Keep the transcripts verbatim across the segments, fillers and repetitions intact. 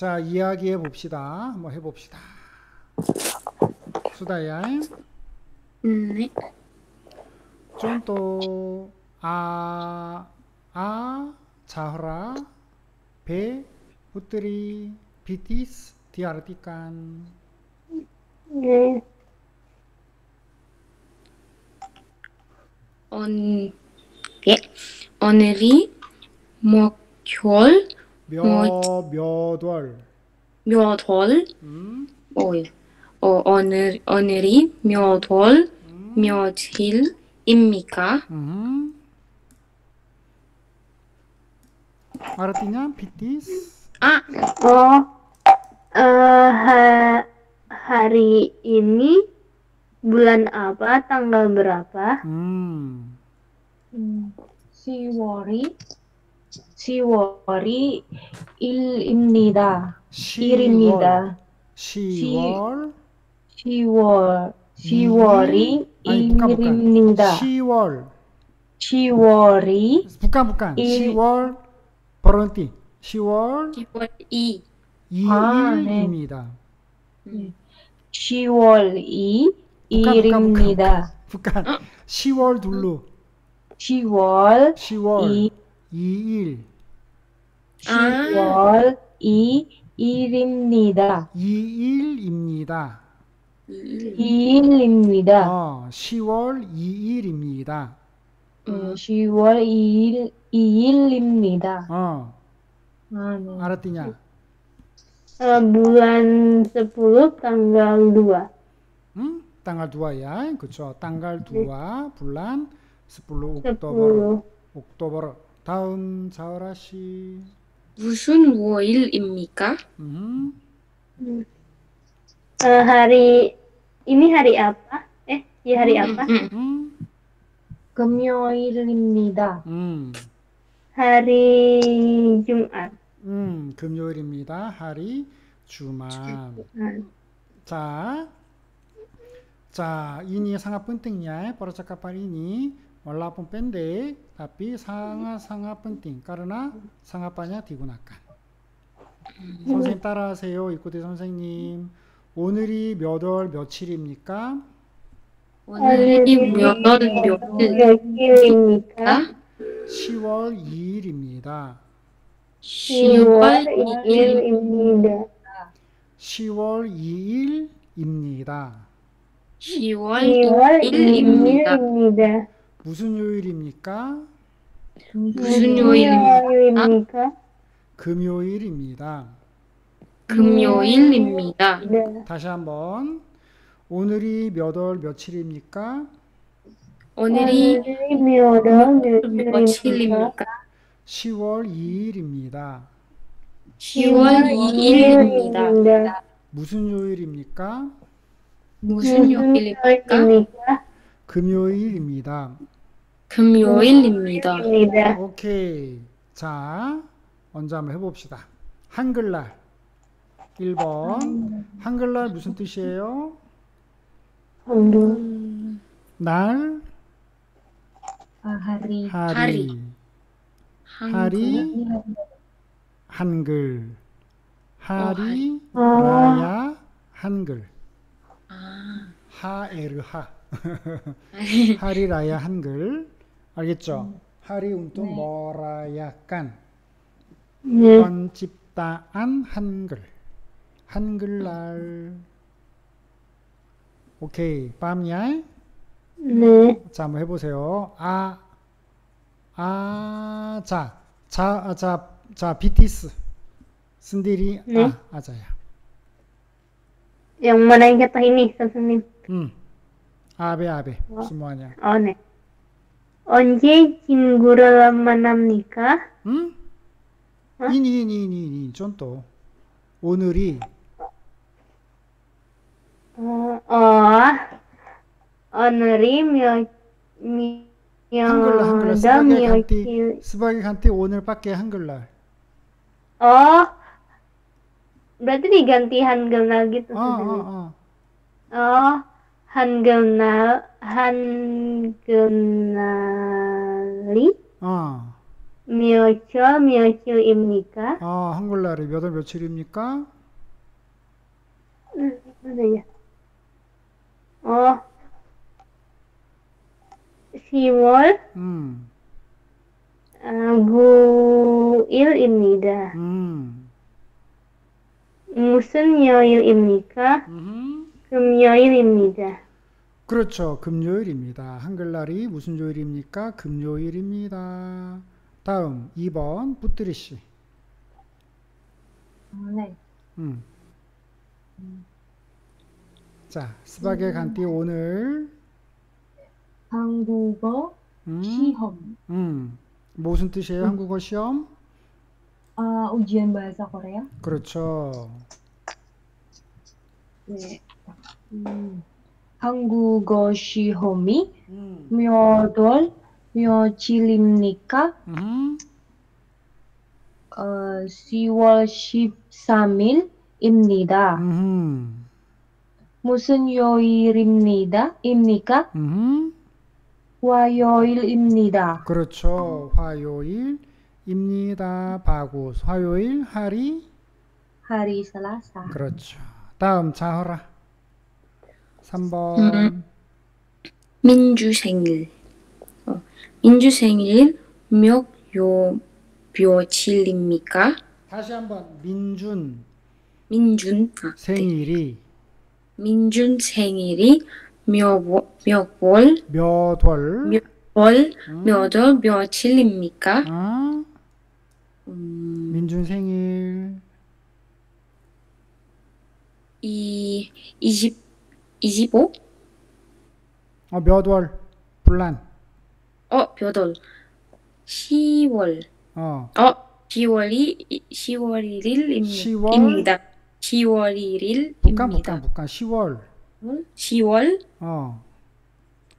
자, 이야기해 봅시다. 한번 해봅시다. 수다야. 네. 좀또 아, 아, 자허라, 배, putri, bitis, diartikan. 네. 언, 예, 오늘이 목요일, 몇, 몇 월? 몇 월? 음. 오일. 어, 오늘, 오늘이 몇 월, 음. 며칠입니까? 음. Artinya bitis. Ah, oh, uh, ha, hari ini bulan apa, tanggal berapa? Hmm. 시월이 시월이 일입니다. 일입니다. 시월 시월 시월이 일입니다. 시월 시월이 북한 북한 시월 버런티 시월 시월 이일입니다. 시월이 일입니다. 북한 시월 둘루 시월 시월 이일 시월 이일입니다. 이일입니다. 이일입니다. 어, 시월 이일입니다. 음, 시월 이일 이일입니다. 어. 아, 네. 알았더냐? 어, bulan sepuluh tanggal dua. 응? tanggal dua야. 그렇죠. tanggal dua bulan sepuluh Oktober. Oktober. 다음 자오라 씨. 무슨 월일입니까? 음. 음. 어, hari ini hari apa? Eh, ya hari apa? 금요일입니다. 음. hari Jumat. 음, 금요일입니다. hari Jumat. 자, 자, ini sangat pentingnya percakapan ini walaupun pendek, tapi sangat-sangat penting karena sangat banyak digunakan. 선생님 따라하세요, 이코대 선생님. 오늘이 몇 월 며칠입니까? 오늘이 몇 월 며칠입니까? 시월 이일입니다. 시월 이일입니다. 시월 이일입니다. 시월 이일입니다. 무슨 요일입니까? 무슨 요일입니까? 금요일입니다. 금요일입니다. 네. 다시 한번 오늘이 몇 월 며칠입니까? 오늘이 몇 월 며칠입니까? 시월 이일입니다. 시월 이일입니다. 무슨 요일입니까? 무슨 요일입니까? 금요일입니다. 금요일입니다. 오케이. 자, 먼저 한번 해봅시다. 한글날. 일 번. 한글날 무슨 뜻이에요? 한글. 날. 아, 하리. 하리. 하리. 한글. 하리. 라야. 한글. 하에르하. 하리라야 한글. 알겠죠? 하리 운동 뭐라야 깐. 번집다안 한글. 한글날. 오케이. 밤야? 네. 자, 한번 해보세요. 아, 아, 자. 자, 아, 자, 자, 비티스. 신디리, 네. 아, 아자야. yang mana yang jatuh ini, 선생님? 응. 아베, 아베. 무슨 뭐하냐? 어, 네. 언제 친구를 만납니까? 응? 어? 이니, 이니, 이니, 이니, 좀 또. 오늘이 어, 어 오늘이 몇 한글날 한글날 스바게 간티 스바게 간티 오늘밖에 한글날 어 berarti diganti 한글날 gitu 어, 어, 어. 어 한글날 한글날이 어 몇 주, 몇 주입니까? 아, 한글날이 몇 월 며칠입니까? 응, 네. 어, 시월 음. 아, 구일입니다. 음. 무슨 요일입니까? 음. 금요일입니다. 그렇죠. 금요일입니다. 한글날이 무슨 요일입니까? 금요일입니다. 다음 이 번 붙들이 씨. 네. 음. 자, 스바게 간띠 음. 오늘 한국어 음. 시험. 음. 무슨 뜻이에요? 음. 한국어 시험? 아, 우지엔 바에서 거래요? 그렇죠. 네. 음. 한국어 시험이 음. 몇 월 며칠입니까? 음. 어, 시월 십삼일입니다. 음. 무슨 요일입니다? 입니까? 음. 화요일입니다. 그렇죠. 화요일입니다. 바구스. 화요일 하리? 하리 살라사. 그렇죠. 다음 자허라. 삼 번. 음. 민주 생일. 어, 민주 생일 몇 요 며칠입니까? 다시 한번 민준. 민준 생일이. 네. 민준 생일이 몇 월? 몇 월? 몇 월? 몇 월? 음. 며칠입니까? 아. 음. 민준 생일. 이 이십. 이십오? 어, 몇 월? 불란. 어, 몇 월? 시월. 어. 어, 시월이 시월 일일입니다. 시월 일일입니다. 북한 북한 북한 시월. 응? 시월? 어.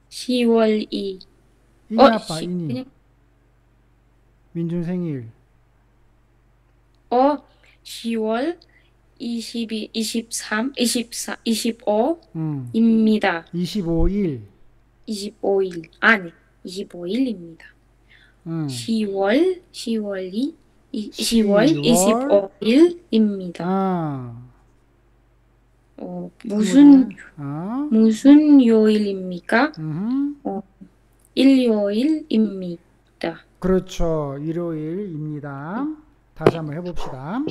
시월 이. 이니 어, 아빠 시, 이니. 그냥... 민준 생일. 어, 시월 이십이, 이십삼, 이십사, 이십오 음. 입니다. 이십오일. 이십오일. 아니, 이십오일입니다. 음. 시월, 시월 이, 시월 이십오일입니다. 아. 어, 무슨, 아. 무슨 요일입니까? 음. 어, 일요일입니다. 그렇죠. 일요일입니다. 음. 다시 한번 해봅시다.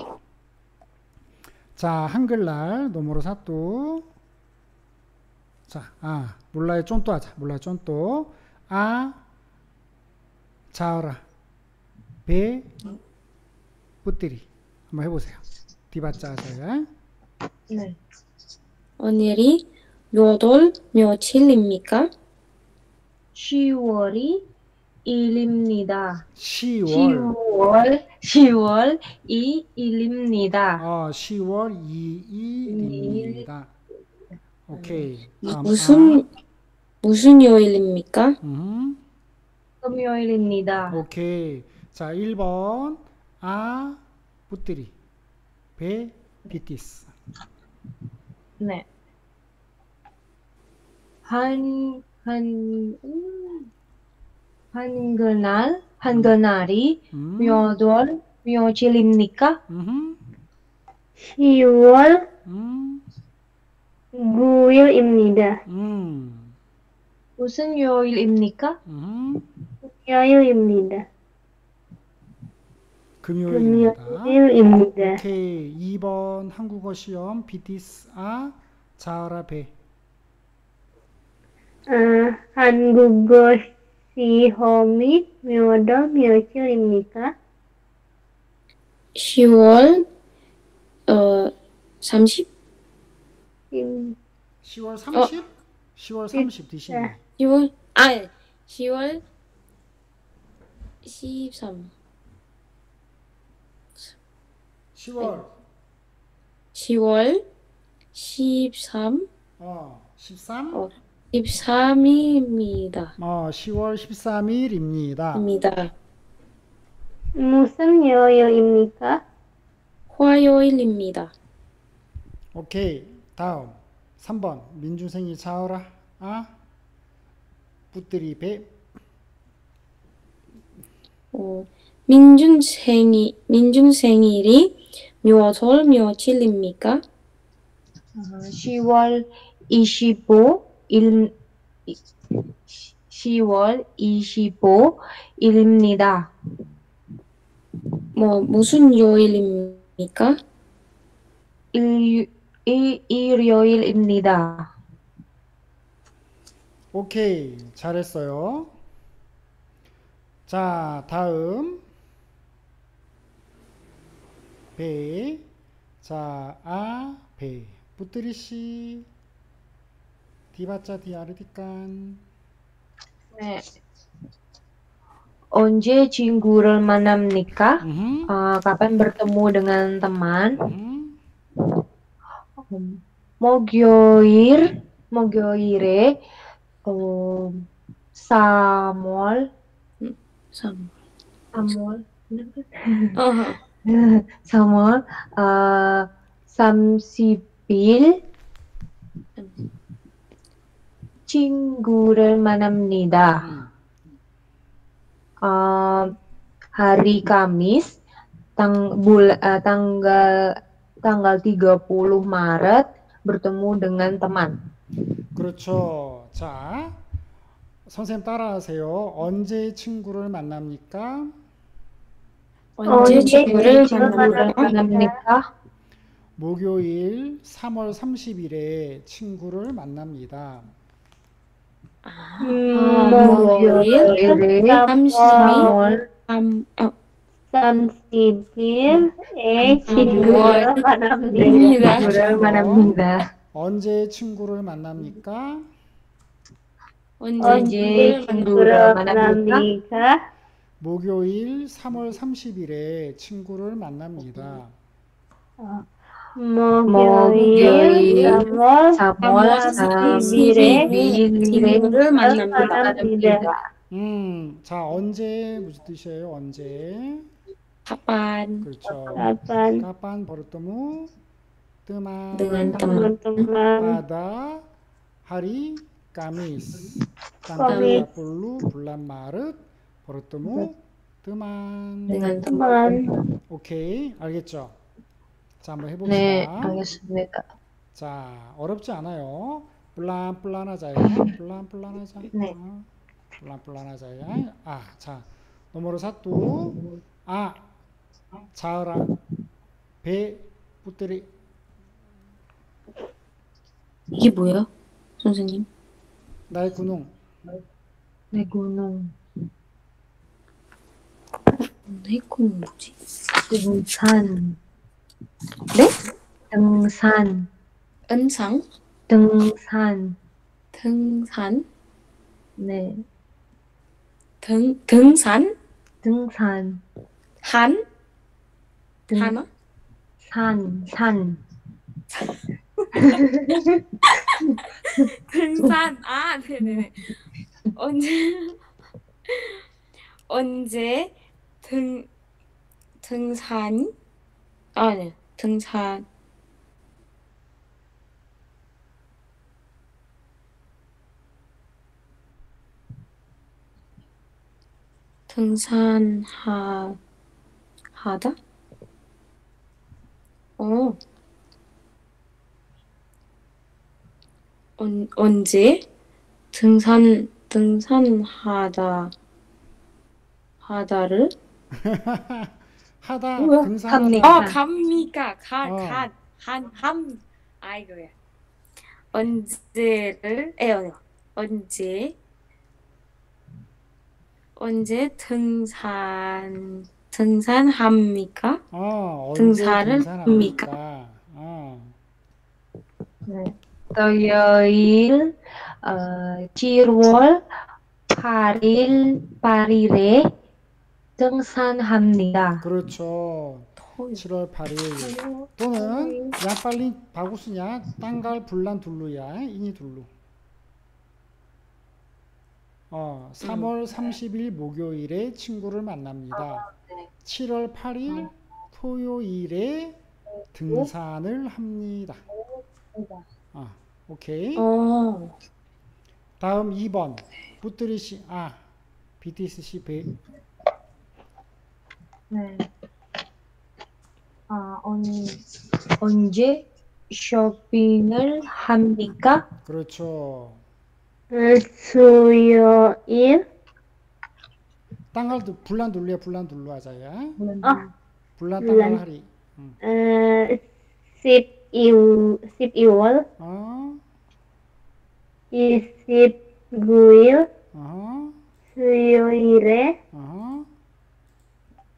자, 한글날 노모로 사또. 자, 아, 몰라요 쫀또 하자. 몰라요 쫀또. 아, 자어라, 배, 뿌띠리. 한번 해보세요. 디바짜 하세요. 네. 오늘이 몇월 며칠입니까? 시월이 일일입니다. 시월 시월 시월 이일입니다. 어, 시월 이일입니다. 오케이. 다음, 무슨 아. 무슨 요일입니까? 음. 금요일입니다. 오케이. 자, 일 번 아 부트리 배 비티스. 네. 한 한 음. 한글날, 한글날이 음. 몇 월, 며칠입니까? 음. 시월 음. 구일입니다. 음. 무슨 요일입니까? 음. 금요일입니다. 금요일입니다. 금요일입니다. 오케이. 이 번 한국어 시험 비티에스아 자라베. 아, 한국어 시험이 몇 월 며칠입니까? 시월 어 삼십. 음. 시월 삼십? 어. 시월 삼십 드시네. 시월 아 시월 십삼. 시월. 시월 십삼. 어 십삼. 어. 십삼일입니다. 어, 시월 십삼일입니다. 입니다. 무슨 요일입니까? 화요일입니다. 오케이. 다음. 삼 번. 민준생이 자오라. 아. 붙들이 배. 어, 민준생이, 민준생일이 무엇을 며칠입니까? 시월 이십오일, 시월 이십오일입니다. 뭐, 무슨 요일입니까? 일, 일, 일요일입니다. 오케이, 잘했어요. 자, 다음. 배. 자, 아, 배. 붙들이시. 디바짜 디아르디깐. 네. 언제 친구를 만납니까? Mm-hmm. 어, kapan bertemu dengan teman? Mm-hmm. um, 목요일, 목요일에 어, 삼월, 삼월, 삼월, 어, 삼십일 친구를 만납니다. Uh, hari Kamis tang, bul, uh, tanggal tanggal tiga puluh Maret bertemu dengan teman. 그렇죠. 자, 선생님 따라하세요. 언제 친구를 만납니까? 언제 친구를 만납니까? 목요일 삼월 삼십일에 친구를 만납니다. 음, 목요일 삼십일에 친구를 만납니다. 친구를 만납니다. 언제 친구를 만납니까? 언제 친구를 만납니까? 목요일 삼월 삼십일에 친구를 만납니다. 어. 목요일 삼월 삼십일에 친구를 만납니다. 음, 자, 언제 무슨 뜻이에요? 언제? 가반. 그렇죠. 가반. 가반 버릇도무 뜨만. 뜨만 뜨만 뜨만. 바다 하리 까미스. 까미스. 불루 불란 마르 버릇도무 뜨만. 뜨만 뜨만. 오케이, 알겠죠? 자, 한번 해봅시다. 네, 알겠습니다. 자, 어렵지 않아요. 플란플란하자야, 플란플란하자야, 네. 플란플란하자야. 아, 자, 너머로 사또 아, 자으라, 배, 뿌뜨리. 이게 뭐야, 선생님? 나의 군웅. 내 군웅. 내 군웅 뭐지? 군산. 네? 등산. 은상? 등산. 등산? 네. 등, 등산? 등산. 한? 등, 한어? 산, 산. 등산, 아, 네네네. 언제, 언제 등, 등산? 아, 네. 등산. 등산 하 하다? 어. 언 언제 등산 등산하다 하다를 하다 등산하다. 어, 갑니까? 간, 간, 한, 함. 아이고야. 언제를 에요. 언제 언제 등산 등산합니까? 어, 등산을 합니까? 어. 네. 토요일 어, 칠월 팔일 팔일에 등산합니다. 그렇죠. 칠월 팔일 또는 야 빨리 바구스냐 땅갈 불란 둘루야 이니 둘루. 어, 삼월 삼십일 목요일에 친구를 만납니다. 칠월 팔일 토요일에 등산을 합니다. 아, 오케이. 다음 이 번 부트리시 아 비티에스씨 배. 네. 아, 언, 언제 쇼핑을 합니까? 그렇죠. 수요일. 땅을 불란 둘려 불란 둘러 하자야. 아, 불란 땅을 하리. 에, 십일, 십이월. 아. 이십구일. 아. 수요일에. 아.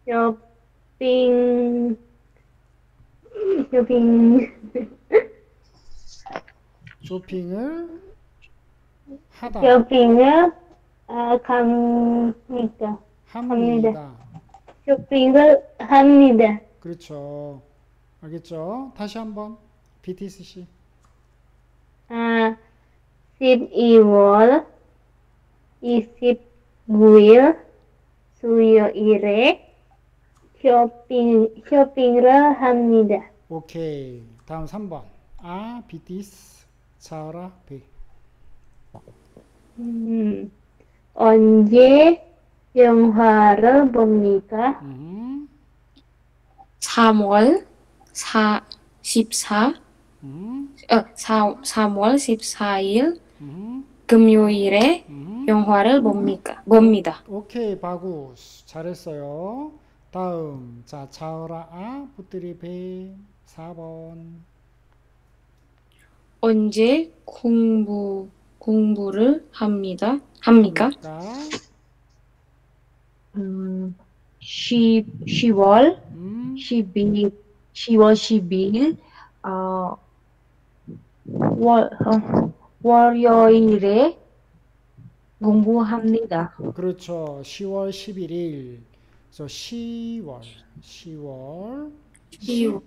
쇼핑. 쇼핑. 쇼핑을 하다. 쇼핑을 아, 갑니다. 합니다. 쇼핑을 합니다. 그렇죠. 알겠죠? 다시 한번 비티에스 씨. 아, 십이월 이십구일 수요일에 쇼핑 쇼핑을 합니다. 오케이. 다음 삼 번. 아, 비티에스 사라 비. 음. 언제 영화를 봅니까? 음. 삼월 사, 십사, 음. 어, 사, 삼월 십사일 음. 금요일에 음. 영화를 봅니까? 봅니다. 오케이, 바구스 잘했어요. 다음, 자, 자오라 아 부트리베 사 번. 언제 공부 공부를 합니다. 합니까? 음, 시월 음. 십이 일, 시월 십이 일 어, 월, 어, 월요일에 공부합니다. 그렇죠. 시월 십일 일. So, 시월, 시월, 시월,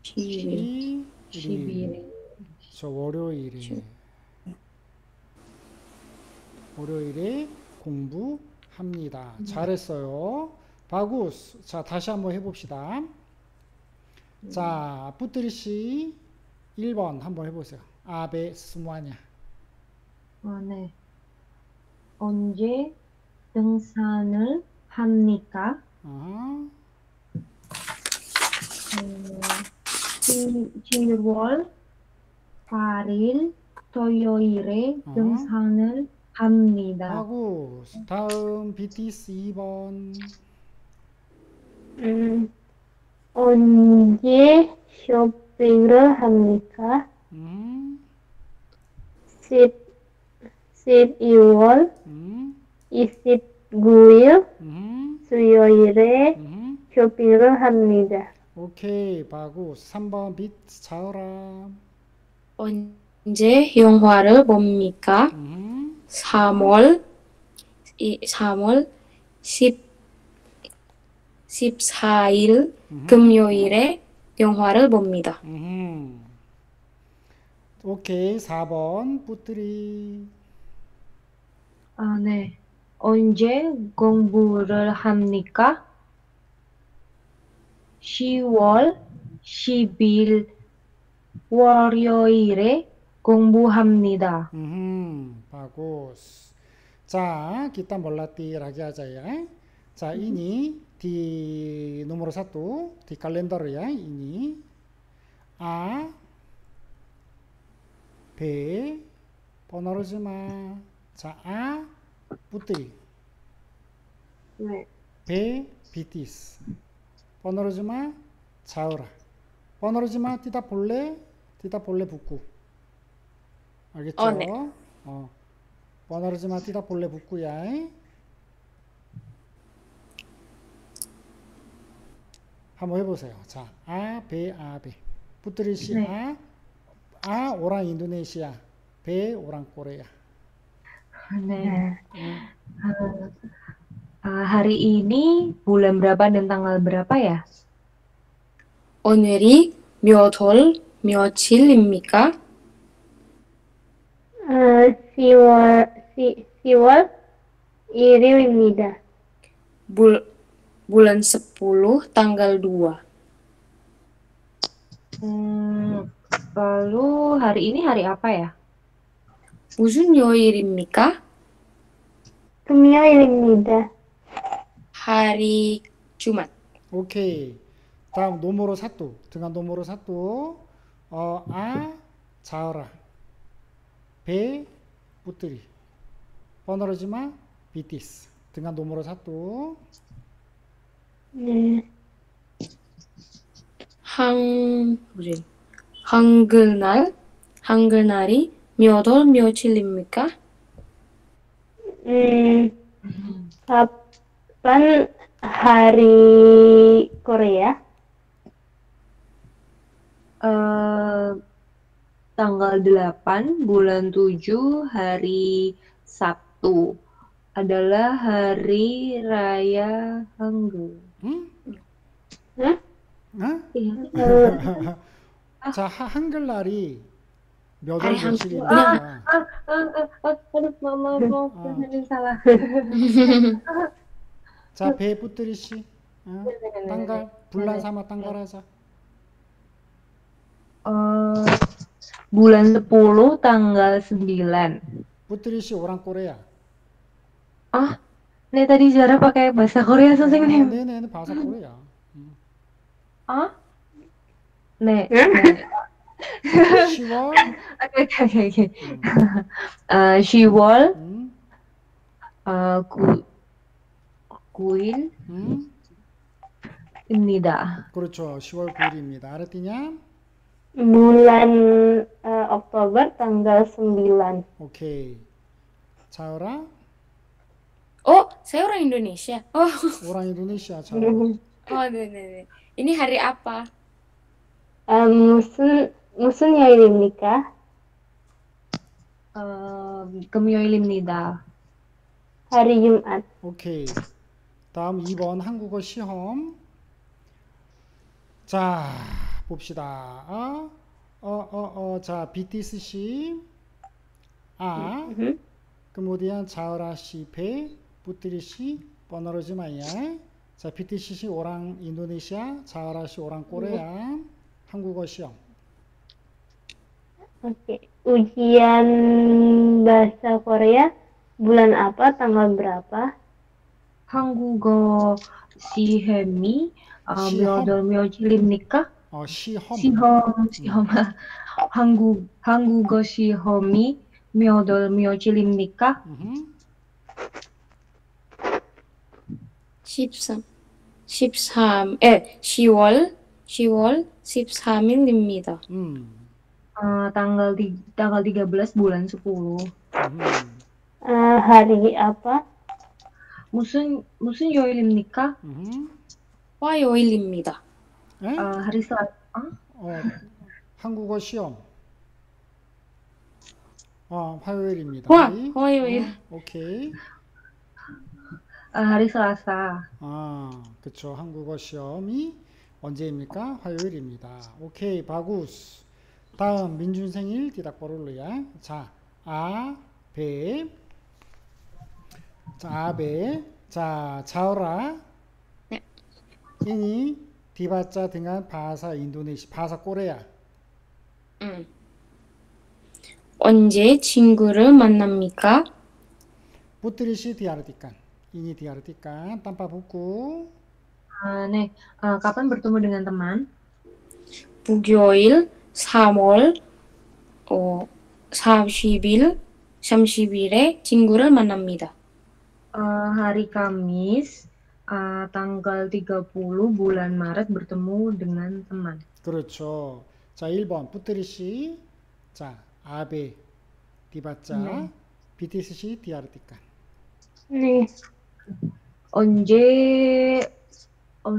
십일 일. 십일 일. So, 월요일에. 시. 월요일에 공부합니다. 네. 잘했어요. 바구스. 자, 다시 한번 해봅시다. 네. 자, 부트리씨 일 번 한번 해보세요. 아베 스무하냐. 아, 네. 언제 등산을 합니까? 아. 음, 칠월 팔 일 토요일에 아. 등산을 합니다. 하고 다음 비티에스 이 번. 음, 언제 쇼핑을 합니까? 음. 십이월 음. 이십구일 음. 수요일에 음. 쇼핑을 합니다. 오케이, 바구 삼 번 빛 자오라. 언제 영화를 봅니까? 음. 삼월 이 삼월 십사일 음흠. 금요일에 영화를 봅니다. 음흠. 오케이, 사 번 뿌뜨리. 아, 네. 언제 공부를 합니까? 시월 십일 일 월요일에 공부합니다. 음, 바구스. 자, kita melatih lagi aja ya. 자, mm-hmm. ini di nomor satu di kalender ya. Ini A, B, penerus ma. 자, A, Putri. Mm-hmm. B, 비티에스. penerus ma, Jaura. penerus ma tidak boleh, tidak boleh buku. 알겠죠? 어, 네. 어. 번호르지마 뛰다 볼래 붙구야. 한번 해보세요. 자, 아, 배, 아, 배. 부트리시아, 네. 아, 오랑 인도네시아, 배, 오랑 코레아. 네. 음. 아, hari ini bulan berapa dan tanggal berapa ya? 오늘이 몇 월, 며칠입니까? 시월 일 일입니다. 불, 부란 십일, tanggal dua. 음, lalu hari ini hari apa ya? 무슨 요일입니까? 금요일입니다. hari Jumat. 오케이. 다음 노모로 사또. 등한 노모로 사또. 어, 아, 자어라. 배, 뿌뜨리. 번어르지마, 비티스. 등한 노모로 사또. 네. 한, 우리, 한글날? 한글날이 몇 월 며칠입니까? 음, kapan hari Korea? Uh, tanggal delapan bulan tujuh hari Sabtu adalah hari raya Hangul. 응? 응? 응? 자, 한글날이 몇 월 며칠이냐? 아, 아, 아, 아, 엄마, 엄마, 선생님 사랑. 자, 배 붙들이 씨. 응? 땅갈, 불난 삼아 땅갈하자. 어, bulan sepuluh tanggal sembilan. Putri si orang Korea. Ah, 네 tadi Zara pakai bahasa Korea 선생님. 네, 네, bahasa Korea. 아? 네. 시월. 오케이, 오케이, 오케이. 아, 시월. 아, 구 구일입니다. 그렇죠. 시월 구일입니다. 알았냐? bulan uh, Oktober tanggal sembilan. 오케이. 자오라. 어, saya orang Indonesia. Oh. orang Indonesia. 자오라. oh, 네, 네, 네. Ini hari apa? Um, 무슨 무슨 요일입니까? Um, 금요일입니다. hari Jumat. 오케이. 다음 이 번 한국어 시험. 자. 봅시다. 어, 어, 어, 어. 자, 비티에스 씨. 아. 음, 그무디안 자어라 씨, 배, 부트리 씨, 번어로지 마야. 자, 비티에스 씨 오랑 인도네시아, 자어라 씨 오랑 코레아. 한국어 시험. 오케이. 우지안 bahasa Korea bulan apa, tanggal berapa? 한국어 시험이 몇 월 며칠입니까? 어, 시험. 시험, 시험. 음. 한국, 한국어 시험이 몇 월 며칠입니까? 십삼, 십삼, 에, 시월, 시월 십삼 일입니다. 음. 어, tanggal, tanggal tiga belas bulan sepuluh. 음. 어, hari apa? 무슨, 무슨 요일입니까? 음. 화요일입니다. 네? 아, 하리사, 어? 어, 한국어 시험. 아, 화요일입니다. 와, 화요일. 어, 오케이. 아, 하리사사. 아, 그쵸. 한국어 시험이 언제입니까? 화요일입니다. 오케이, 바구스. 다음, 민준 생일, 디닥보롤루야. 자, 아, 배. 자, 아, 배. 자, 자오라. 네. 이니. 디바짜 등한 바사 인도네시 바사 코레아. 응. 언제 친구를 만납니까? 부트리시 디아르티칸. 이니 디아르티칸. 땀바 붙고. 아, 네. 아, kapan bertemu dengan teman? 목요일 삼월 어, 삼십 일 삼십 일에 친구를 만납니다. 어, hari Kamis. Uh, tanggal tiga puluh bulan Maret bertemu dengan teman. 그렇죠. 자, 일 번 부트리 씨. 자, 아베 디바짜. 네. 비티에스 씨 디아르티칸. 네. 언제 어,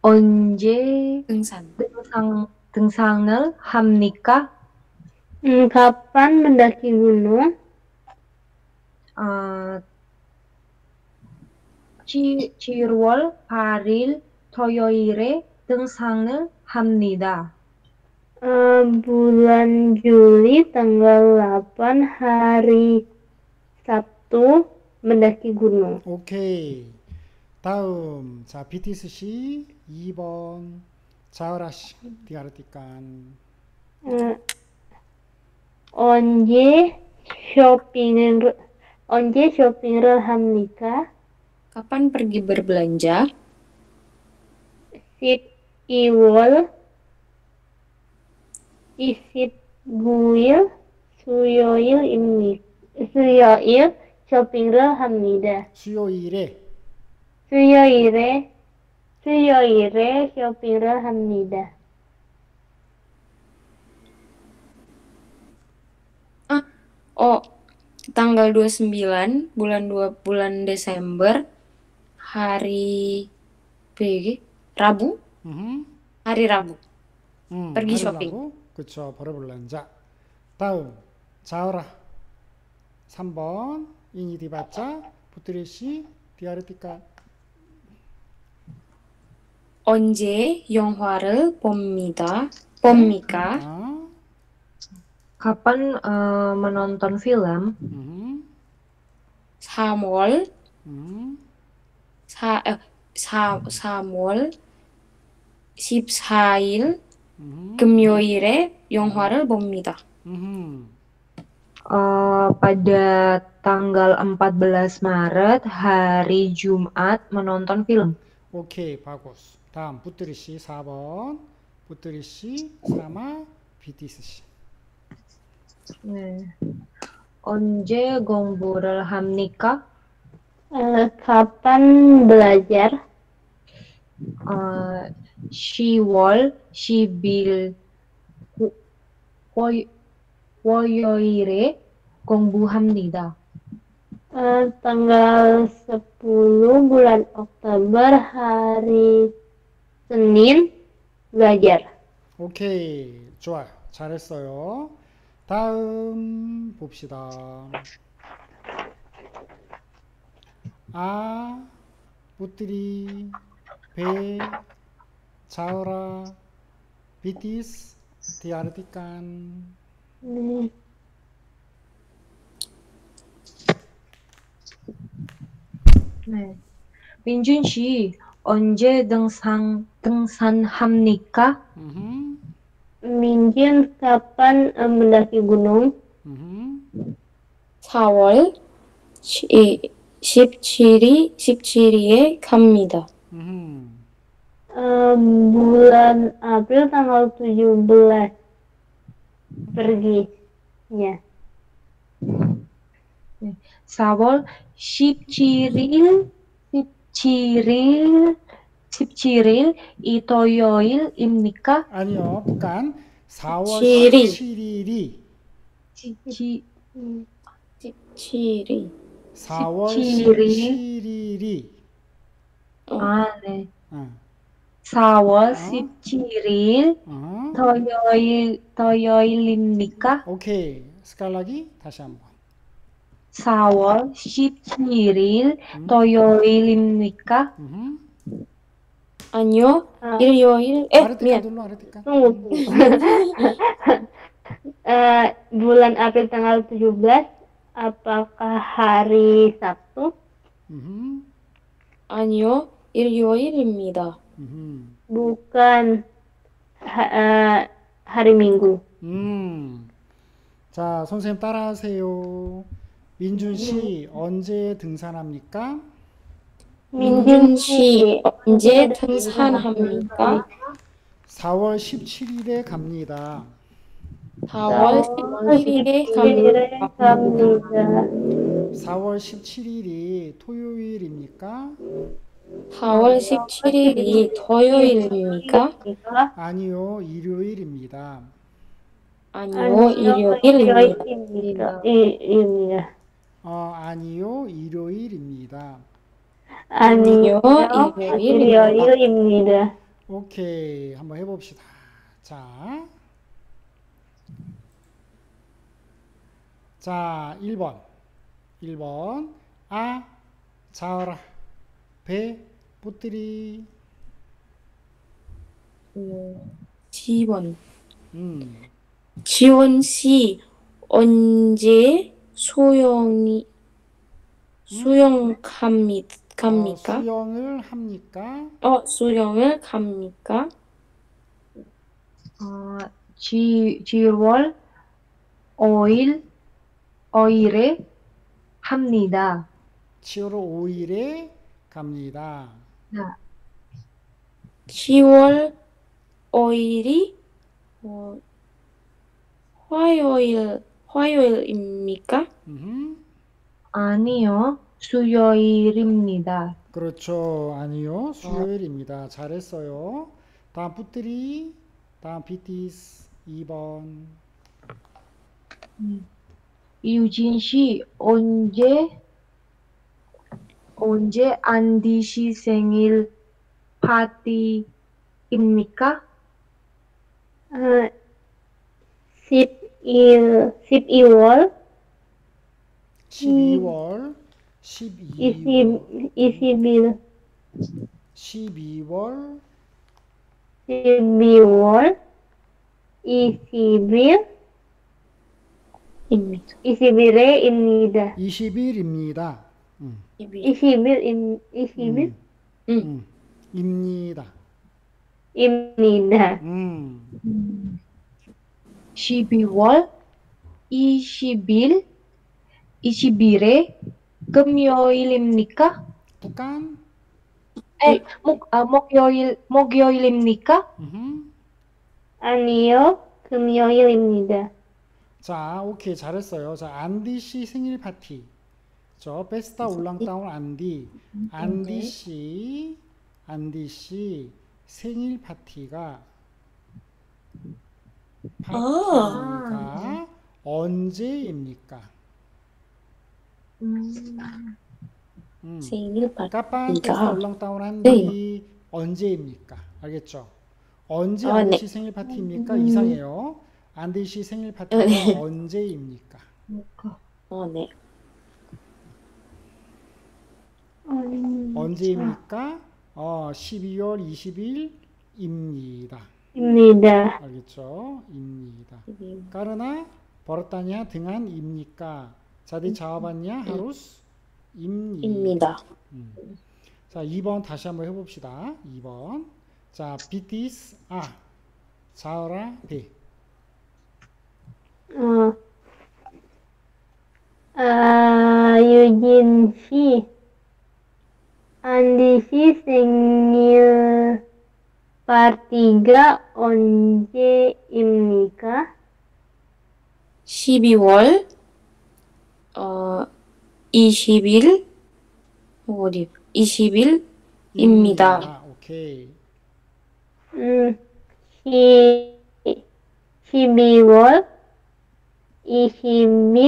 언제 등산 등산 등산을 합니까? 음, kapan mendaki gunung? 아 칠월 팔 일 토요일에 등산을 합니다. 어, bulan Juli tanggal delapan hari Sabtu mendaki gunung. 오케이. 다음. 자, 비티에스 씨 이 번 자우라 씨 디아르티칸. 어, 언제 쇼핑을 언제 쇼핑을 합니까? Kapan pergi berbelanja? it evil? Is it 구일, 수요일입니다. 수요일 쇼핑을 합니다. 수요일에 수요일에 수요일에 쇼핑을 합니다. 아, 어, tanggal dua puluh sembilan bulan dua bulan Desember hari P G Rabu. 음. hari Rabu. 음, pergi shopping. Rabu. 그쵸, 바로 불란자. 다음 자오라. 삼 번 이니 디바짜 부트레시 디아르티카. 언제 영화를 봅니다. 봅니까? 아. Kapan uh, menonton film? 음. 삼월. 음. 사, 어, 사, 삼월 십사일 음. 금요일에 영화를 봅니다. 음. Uh, pada tanggal empat belas Maret hari Jumat menonton film. 오케이, bagus. 다음 부트리 씨 사 번. 부트리 씨 sama 비티스 씨. 네. 언제 공부를 합니까? Uh, kapan belajar? Uh, 시월 십일 월요일에 공부합니다. Uh, tanggal sepuluh bulan Oktober hari Senin belajar. 오케이, 좋아요. 잘했어요. 다음 봅시다. 아, 부트리, 배, 자오라, 비티스, 디아르티칸. 네. 네. 민준 씨, 언제 등산, 등산합니까? Mm-hmm. 민준, kapan mendaki gunung? Mm-hmm. 사월 십칠일, 십칠일에 갑니다. Mm-hmm. uh, bulan April tanggal tujuh belas. pergi ya. 사월 십칠일 십칠일 십칠일이 토요일입니까? 아니요, bukan. 사월 십칠일이 십칠일 사월 십칠일이 아, 네. 응. 사월 십칠일 어? 토요일, 토요일입니까? 오케이, 스칼라기 다시 한번. 사월 십칠일 음? 토요일입니까? 음? 아니요, 아. 일요일. 에, 미안. bulan April tanggal tujuh belas, apakah hari Sabtu? 음? 아니요, 일요일입니다. 음. bukan 하, 아, hari Minggu. 음. 자, 선생님 따라하세요. 민준 씨 음. 언제 등산합니까? 민준 씨 언제 등산합니까? 사월 십칠일에 갑니다. 사월 십칠일에 갑니다. 사월 십칠일이 토요일입니까? 사월 십칠일이 토요일입니까? 아니요, 일요일입니다. 아니요, 일요일입니다. 일요일입니다. 어, 아니요, 일요일입니다. 아니요, 일요일입니다. 일요일입니다. 오케이, 한번 해봅시다. 자, 자, 일 번, 일 번, 아, 자오라. 배, 부트리. 지원. 음. 지원 씨, 언제 수영이, 수영 갑니, 갑니까? 어, 수영을 합니까? 어, 수영을 갑니까? 어, 지, 지월, 오일, 오일에 합니다. 지월 오일에 갑니다. 네. 시월 오일이 어, 화요일, 화요일입니까? 음. 아니요, 수요일입니다. 그렇죠. 아니요, 수요일입니다. 잘했어요. 다음 푸트리, 다음 피티스 이 번. 음. 유진 씨, 언제, 언제 안디 씨 생일 파티입니까? 어, 십이월 십이월 십이월 십이월 십이월 십이월 십이월 십이월입니다. 이십일입니다. 음. 이십일, 이십일, 음. 음. 음. 입니다. 입니다. 음. 십이월 이십일, 이십일에 금요일입니까? 북한? 에이, 목, 아, 목요일, 목요일입니까? 음흠. 아니요, 금요일입니다. 자, 오케이, 잘했어요. 자, 안디 씨 생일 파티. 저 페스타 울랑따운 안디, 안디 씨, 안디 씨 생일 파티가 파티가 아. 언제입니까? 음. 음. 생일 파티가 울렁다운 한데 언제입니까? 알겠죠? 언제 아, 안디 씨 네. 생일 파티입니까? 음. 이상해요. 안디 씨 생일 파티가 아, 네. 언제입니까? 어, 네. 언제입니까? 어, 십이월 이십일입니다. 입니다. 알겠죠? 입니다. 까르나 벌었다냐 등한 입니까? 자디 자와봤냐 하루스 입니다. 입니다. 음. 자, 이 번 다시 한번 해봅시다. 이 번. 자, 비티스 아 자오라 비. 어. 아 유진 씨. 안디 씨 생일 파티가 언제입니까? 십이월 어, 이십 일 어디? 이십 일입니다. 아, 오케이. 음, 시, 십이월 이십일이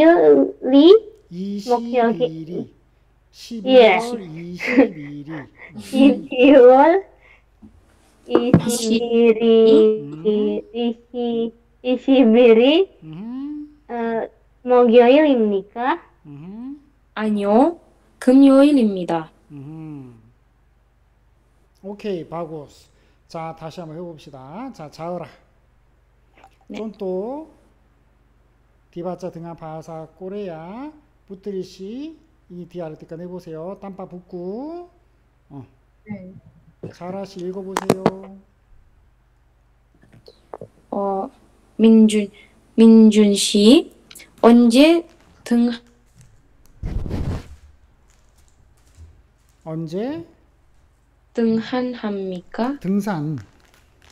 이십일이 십이월 이십일이 십이월 이십일이 어, 목요일입니까? 음. 아니요, 금요일입니다. 음. 오케이, 바고스. 자, 다시 한번 해봅시다. 자, 자으라. 네. 쫀또 디바자 등한 바사 꼬레야 부트리시 이 디아르티칸 해보세요. 땀바 붓고 어. 네. 자라씨 읽어보세요. 어, 민준, 민준씨 언제 등 언제 등산합니까? 등산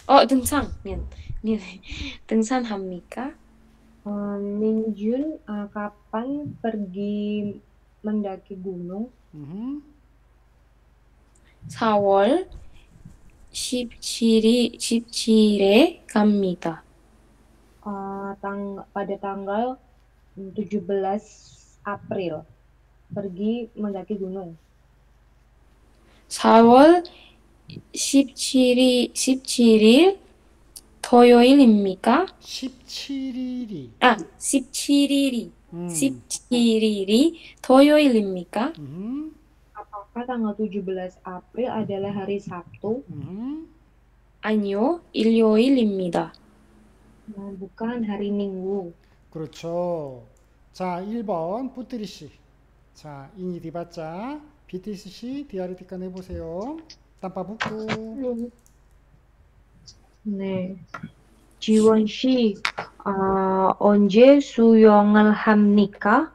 어 등산 미안 미안 등산합니까? 어, 민준 아, kapan pergi mendaki gunung? Uh-huh. 사월 십칠일에 갑니다. 아, tang, pada tanggal tujuh belas April pergi mendaki gunung. 사월 십칠일 토요일입니까? 십칠일이 아, 십칠일이 음. 십칠일이 토요일입니까? 음. Apakah tanggal tujuh belas April adalah hari Sabtu? 음. 아니요, 일요일입니다. 음, bukan hari Minggu. 그렇죠. 자, 일 번 부트리 씨. 자, 이니 디바짜 비티스 씨 디아르티칸 해보세요. 땀바붓고 네. 지원 씨, 어, 언제 수영을 합니까?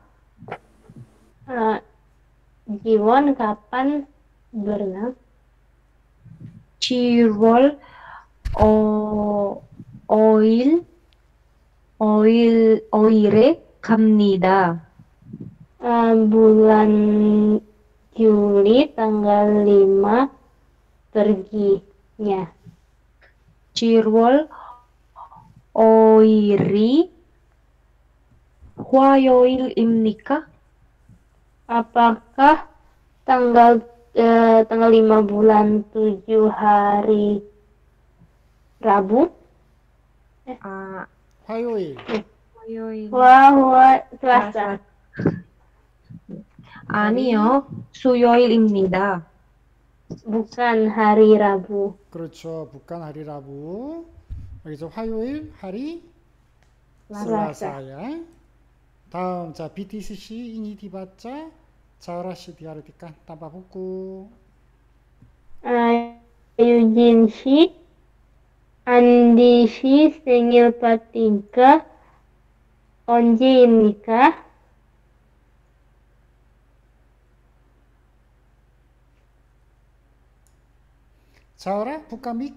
어, 지원, kapan berenang? 캐시럴 어, 오일, 오일, 오일에 갑니다. 아, bulan Juli tanggal lima perginya. Cirwol Oiri 화요일입니까? Apakah tanggal eh, tanggal lima bulan tujuh hari Rabu? Eh. Ah, 화요일. 네. 화요일. 와, 와, Selasa. 아니요, 수요일입니다. Bukan hari Rabu. 그렇죠, bukan hari Rabu. 여기서 화요일, hari, Selasa야. 다음, 자, 비티씨씨 ini dibaca 잘하시 diartikan tanpa buku. Ayujin si, Andi si, 생일 파티가 언제입니까? 자흐라 부까 믹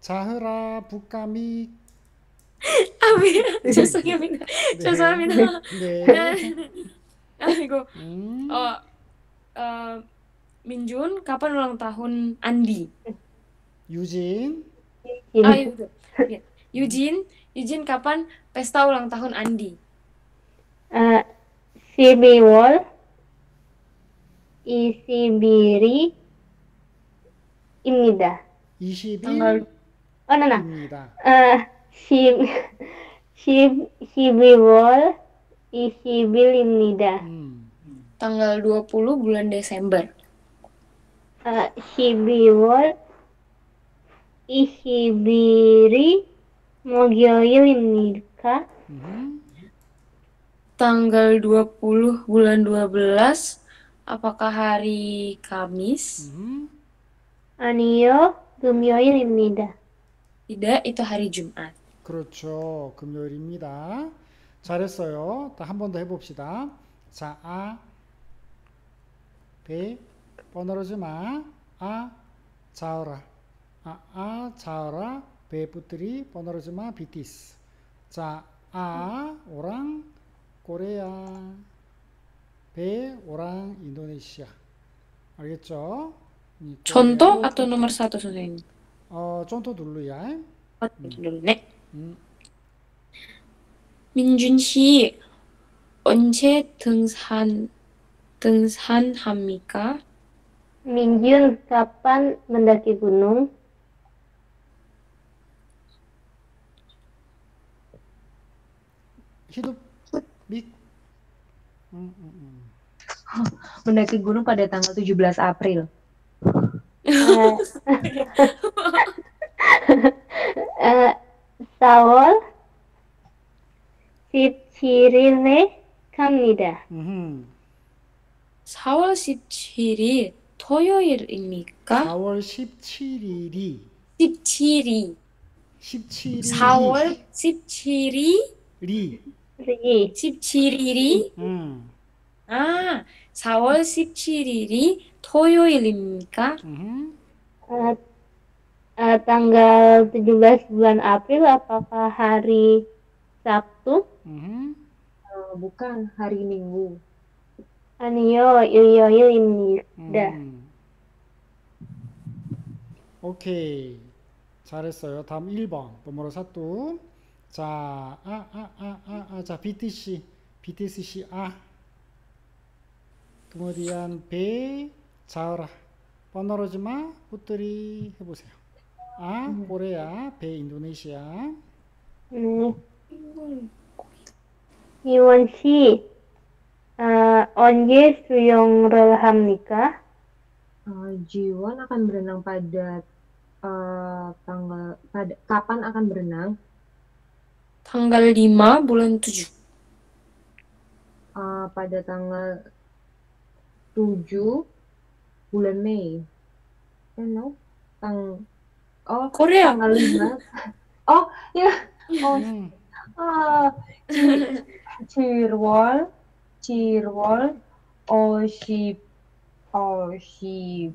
자흐라 부까 믹 아, 죄송합니다. 죄송합니다. 네. 아이고. 음. 어, 어, 민준, kapan ulang tahun Andi? 유진. 아, 유진. 유진, kapan pesta ulang tahun Andi? 아, 십이월 이십일입니다. 이십일? 어, 나나. 어, 십이월 이십일입니다. 음. tanggal dua puluh bulan Desember. 어, 십이월 이십일이 목요일입니까? 음. tanggal dua puluh bulan dua belas apakah hari Kamis? Mm-hmm. 아니요, 금요일입니다. tidak, itu hari Jumat. 그렇죠, 금요일입니다. 잘했어요. 한 번 더 해봅시다. 자, 아, 배, 번호로지 마. 아, 자오라. 아, 아, 자오라. 배, 부들이, 번호로지 마. 비티스. 자, 아, 오랑, 코레아. 배, 오랑, 인도네시아. 알겠죠? 촌토? 아토 넘버 일 선생님. 어, 촌토 둘루야. 아, 둘루네. 음. 민준 씨, 언제 등산, 등산합니까? 민준, kapan mendaki gunung? 히둡, 믹. 음, 음, 음. mendaki gunung pada tanggal tujuh belas April. Sawol 십칠일에 갑니다. 사월 십칠 일 토요일입니까? 사월 십칠 일이 십칠이 십칠이 사월 십칠이 리 십칠일이 음. 아, 사월 십칠일이 토요일입니까? 음. 아, 아, tanggal tujuh belas bulan April apakah hari Sabtu? 음. 어, bukan hari Minggu. 아니요, 일요일입니다. 음. 오케이. 잘했어요. 다음 일 번. 번호로 사또 자, 아, 아, 아, 아, 아, 자, 비티씨, 비티씨, 아. kemudian B, 자라. 번호로지마, 붙들이 해보세요. 아, 코레아, 배, 인도네시아. 음. 이원 씨, 아, 언제 수영을 합니까? 어, 지원 akan berenang pada, 어, tanggal, pada, kapan akan berenang? tanggal lima bulan tujuh. Uh, pada tanggal tujuh bulan Mei. Eh, no. Tang oh, Korea. Tanggal lima. oh, ya. Oh. Ah. Cirwol, Cirwol, Oship, 어, 시,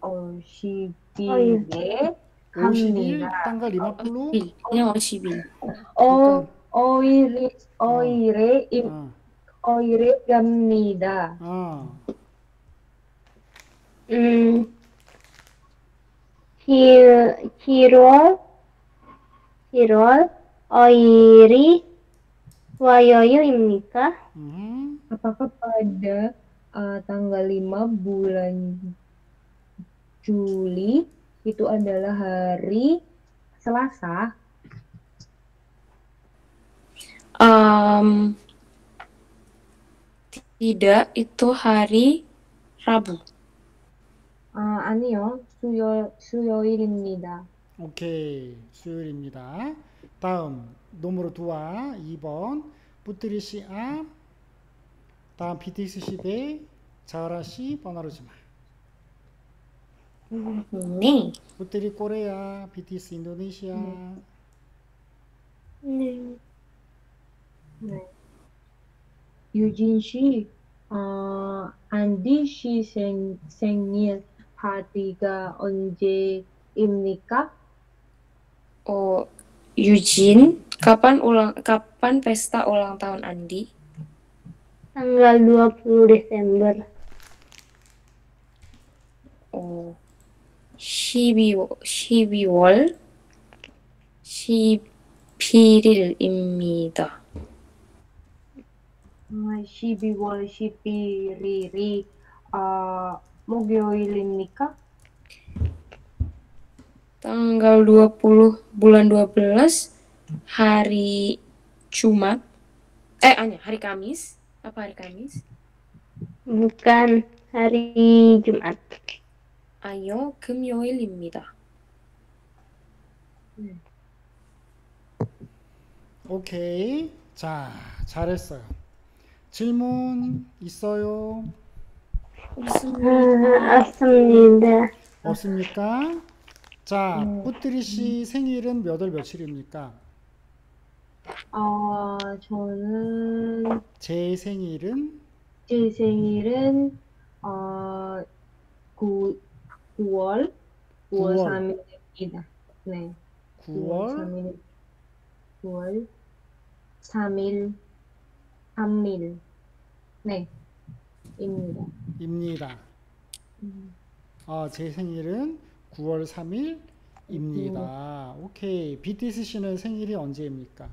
어, 시비에 갑니다. 땅과 리마플로 그냥 십이. 어, 오일에, 오일에, 오일에 갑니다. 어. 음, 칠, 칠월, 칠월, 오일이 와요요입니까? 음. Apakah pada uh, tanggal lima bulan Juli itu adalah hari Selasa? Um, tidak, itu hari Rabu. Uh, 아니요, 수요, 수요일입니다. 오케이, 수요일입니다. 다음, 놈으로 두와 이 번, 부트리시 암, 다음 비티엑스 십에 자라시 번화로지마. 네. 부트리 코레아, 비티엑스 인도네시아. 네. 네. 유진 씨, 어, 안디 씨 생, 생일 파티가 언제입니까? 어, 유진, kapan ulang, kapan pesta ulang tahun Andi? Tanggal dua puluh Desember. Oh, 십이 월, 십이 월 십일 일입니다. 십이 월 십일 일이 아, 목요일입니까? Tanggal dua puluh bulan dua belas hari Jumat. Eh, hanya hari Kamis. Apa hari Kamis? Bukan, hari Jumat. Ayo, 금요일입니다. 음. 오케이. 자, 잘했어요. 질문 있어요? 없습니다. 없습니다. 없습니까? 자, 부트리씨 생일은 몇월 며칠입니까? 어, 저는 제 생일은? 제 생일은 어, 구월 구월 삼 일입니다. 네. 구월 구월 삼 일 삼 일 네. 입니다. 입니다. 음. 어, 제 생일은 구월 삼 일입니다. 음. 오케이. 비티엑스 씨는 생일이 언제입니까?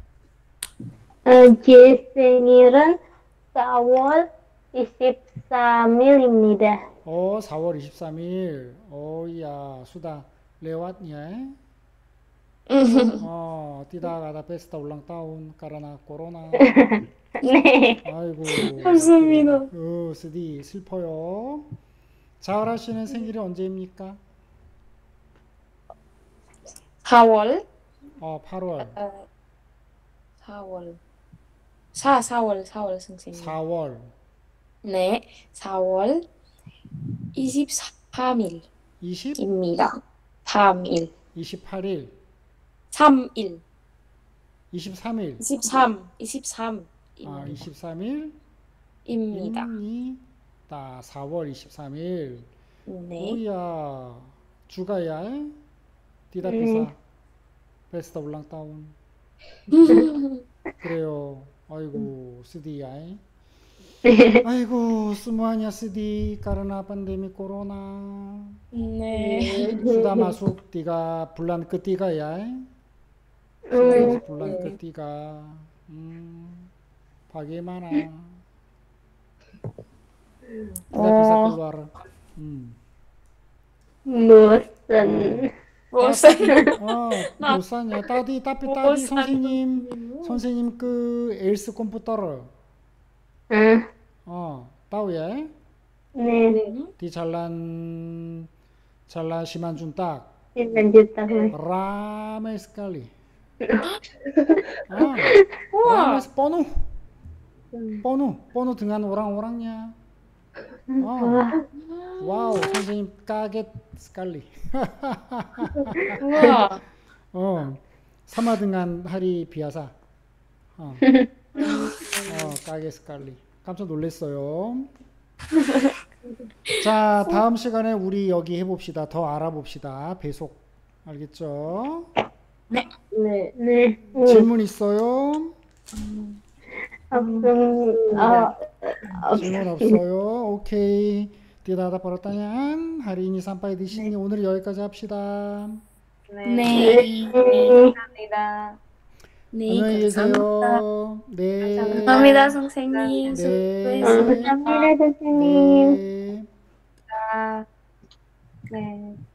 어, 제 생일은 사월 이십삼 일입니다. 어, 사월 이십삼 일. 어이야, 수다. 레왓냐? 어, 뛰다가다 페스타 올랑타운 까라나 코로나. 네. 아이고. 감사합니다. 어, 쓰디 슬퍼요. 자하라 씨는 생일이 언제입니까? 사월. 어, 팔월. 어, 사월. 사, 사월, 사월 선생님. 사월. 네, 사월 이십삼 일. 이십? 입니다. 삼 일. 이십팔 일. 삼 일. 이십삼 일. 이십삼. 이십삼. 아, 이십삼 일. 입니다. 입니다. 사월 이십삼 일. 네. 오야. 주가야. 디다피사. 베스타 올랑타운. 그래요. 아이고, 쓰디야. 아이고, 스무하냐, 쓰디. 까르나 판데미 코로나. 네. 수다 마숙 띠가 불란 끝띠가야. 음. 불란 끝띠가. 음. 파괴 많아. 디다피사 클루아르. 음. 무슨. 보산. 어, 보산이야. 따디, 따피, 따디, 선생님. 선생님, 그, 엘스 컴퓨터를. 응. 어, 따오예? 네. 디 잘난, 잘난 시만준 딱. 시만준 딱. 라메스칼리. 어, 라메스 뻔우. 뻔우. 뻔우 등한 오랑 오랑이야. 어. 와우, 선생님 까겟 스칼리. 우와. 어, 사마등한 하리 비아사. 어, 어 까겟 스칼리. 깜짝 놀랐어요. 자, 다음 시간에 우리 여기 해봅시다. 더 알아봅시다. 배속. 알겠죠? 네. 네. 네. 네. 질문 있어요? 음. 없습니다. 질문 없어요. 오케이. 띠다다 벌었다냥 하리니 산파이 드시니 오늘 여기까지 합시다. 네. 네. 감사합니다. 네, 안녕히 계세요. 네. 감사합니다, 선생님. 네. 감사합니다, 선생님. 네. 네.